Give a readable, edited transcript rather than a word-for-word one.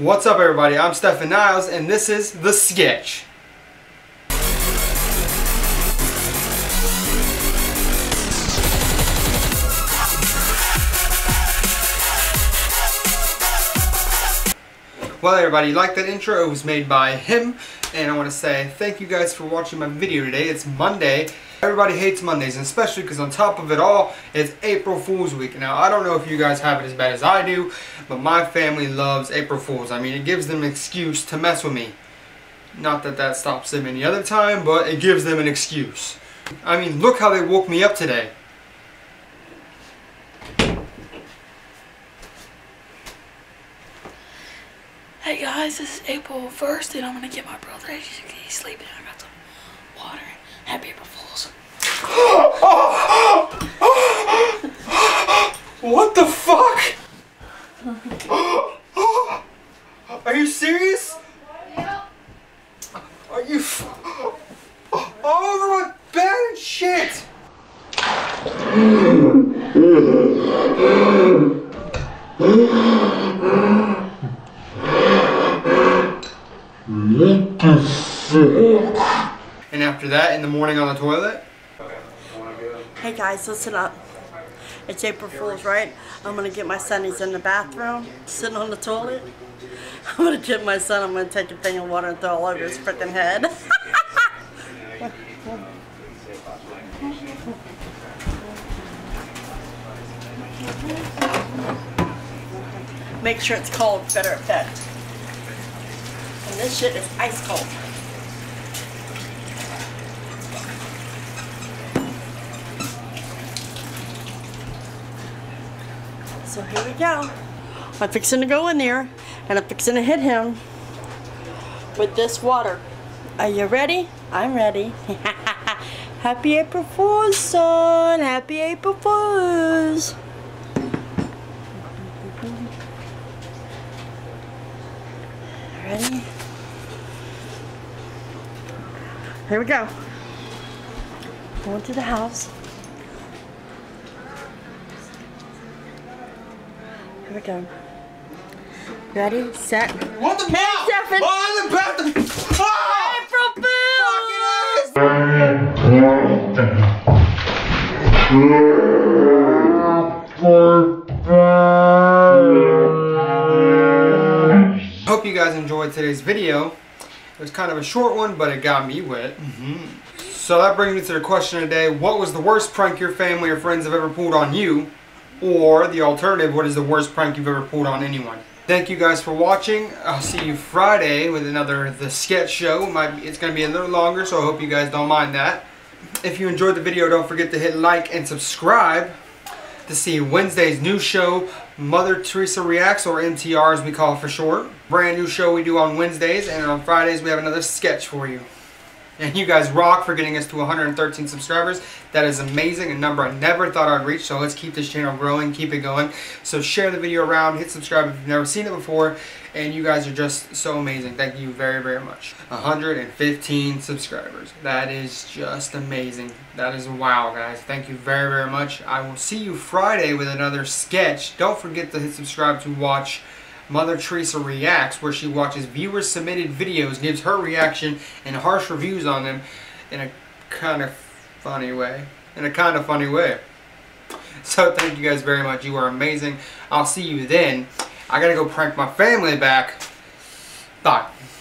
What's up, everybody? I'm Stephen Niles, and this is The Sketch. Well, everybody, like that intro, it was made by him, and I want to say thank you guys for watching my video today. It's Monday. Everybody hates Mondays, and especially because on top of it all, it's April Fool's Week. Now, I don't know if you guys have it as bad as I do, but my family loves April Fools. I mean, it gives them an excuse to mess with me. Not that that stops them any other time, but it gives them an excuse. I mean, look how they woke me up today. Hey guys, this is April 1st, and I'm gonna get my brother. He's sleeping. I got some water. Happy April Fools. What the fuck? Are you serious? Are you all over my bed and shit? And after that, in the morning on the toilet. Hey guys, listen up. It's April Fool's, right? I'm gonna get my son. He's in the bathroom, sitting on the toilet. I'm gonna get my son. I'm gonna take a thing of water and throw it all over his freaking head. Make sure it's cold, better effect. And this shit is ice cold. So here we go. I'm fixing to go in there, and I'm fixing to hit him with this water. Are you ready? I'm ready. Happy April Fools, son. Happy April Fools. Ready? Here we go. Going to the house. Here we go. Ready, set. What the fuck? Oh, the bathroom. Oh! April Fools! Hope you guys enjoyed today's video. It was kind of a short one, but it got me wet. So that brings me to the question of the day. What was the worst prank your family or friends have ever pulled on you? Or the alternative, what is the worst prank you've ever pulled on anyone? Thank you guys for watching. I'll see you Friday with another The Sketch show. It's going to be a little longer, so I hope you guys don't mind that. If you enjoyed the video, don't forget to hit like and subscribe to see Wednesday's new show, Mother Teresa Reacts, or MTR as we call it for short. Brand new show we do on Wednesdays, and on Fridays we have another sketch for you. And you guys rock for getting us to 113 subscribers. That is amazing, a number I never thought I'd reach. So let's keep this channel growing, keep it going. So share the video around, hit subscribe if you've never seen it before. And you guys are just so amazing. Thank you very, very much. 115 subscribers. That is just amazing. That is wow, guys. Thank you very, very much. I will see you Friday with another sketch. Don't forget to hit subscribe to watch Mother Teresa Reacts, where she watches viewer-submitted videos, gives her reaction and harsh reviews on them in a kind of funny way. So thank you guys very much. You are amazing. I'll see you then. I gotta go prank my family back. Bye.